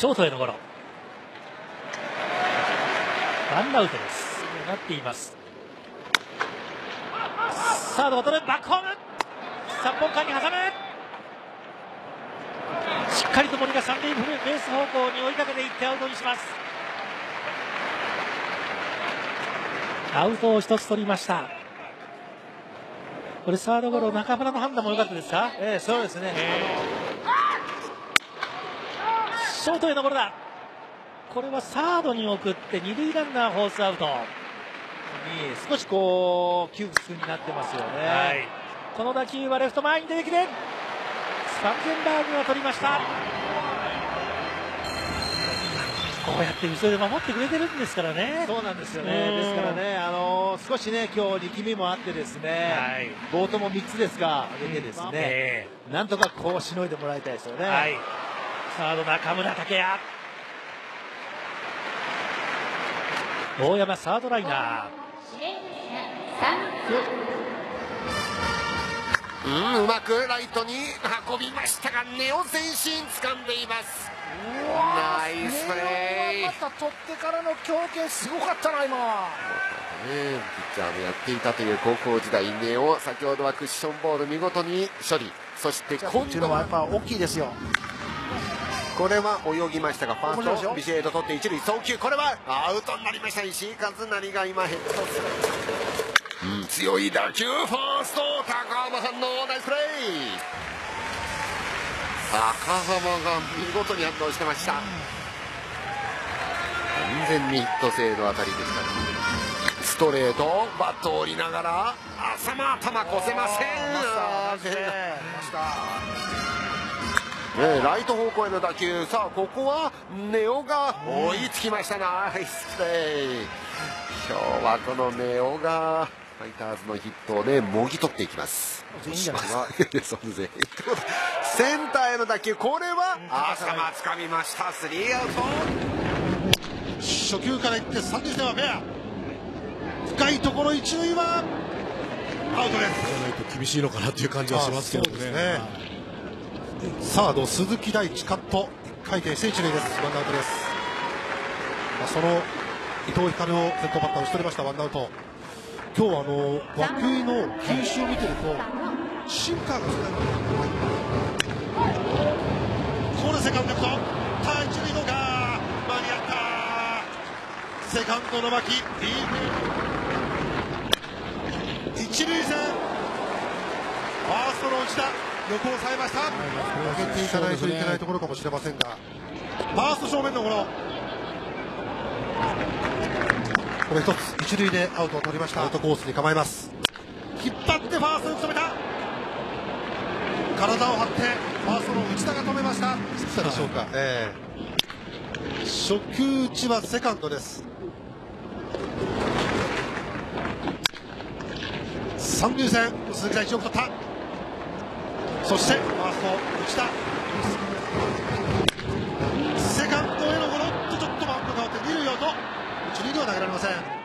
ショートへのゴロ。ワンアウトです。なっています。サード渡る、バックホーム。3本間に挟む。しっかりと森が三塁ベース方向に追いかけていってアウトにします。アウトを一つ取りました。これサードゴロ、中村の判断も良かったですか？そうですね。ショートへのゴロだ。これはサードに送って二塁ランナーフォースアウト。少しこう窮屈になってますよね。はい、この打球はレフト前に出てきて、スパンゼンバーグが取りました。こうやって後ろで守ってくれてるんですからね。そうなんですよね。ですからね、少しね、今日力みもあってですね、はい、ボートも3つですが上げてですね、なんとかこうしのいでもらいたいですよね。はい、サード中村剛也、大山サードライナー、うまくライトに運びましたが、根尾前進掴んでいます。ナイスプレー。また取ってからの強肩すごかったな今。ピッチャーもやっていたという高校時代、根尾先ほどはクッションボール見事に処理、そして今度はやっぱ大きいですよ。これは泳ぎましたが、ファーストビシエド取って一塁送球、これはアウトになりました。石井一成が今ヘッドスライド、強い打球、ファースト高浜反応、ナイスプレー。高浜が見事に反応してました。完全にヒット性の当たりでした。ストレートバット折りながら浅間、頭越せません。ライト方向への打球、さあここは根尾が追いつきました。ナイスプレー。今日はこの根尾がファイターズのヒットをね、もぎ取っていきます。いいんじゃないですか。センターへの打球、これは浅間つかみました。スリーアウト。初球からいって三塁線はフェア、深いところ一塁はアウトです。じゃないと厳しいのかなという感じはしますけどね。サード鈴木大地カット、1回転して一塁です。ワンアウトです。その伊藤光を先頭バッターを打ち取りました。ワンアウト。今日は涌井の球種を見てるとシンカーが少ない。これセカンドとタイ一塁のか間に合った。セカンドの牧、一塁線ファーストの内田、横を抑えました。上げていかないといけないところかもしれませんが、ファースト正面のゴロ、これ一つ一塁でアウトを取りました。アウトコースに構えます。引っ張ってファーストを止めた。体を張ってファーストの内田が止めました。つったでしょうか。初球打ちはセカンドです。三塁線鈴木大地を取った。そしてファースト内田、セカンドへのゴロ、ちょっとバウンド変わって二塁アウト。一塁では投げられません。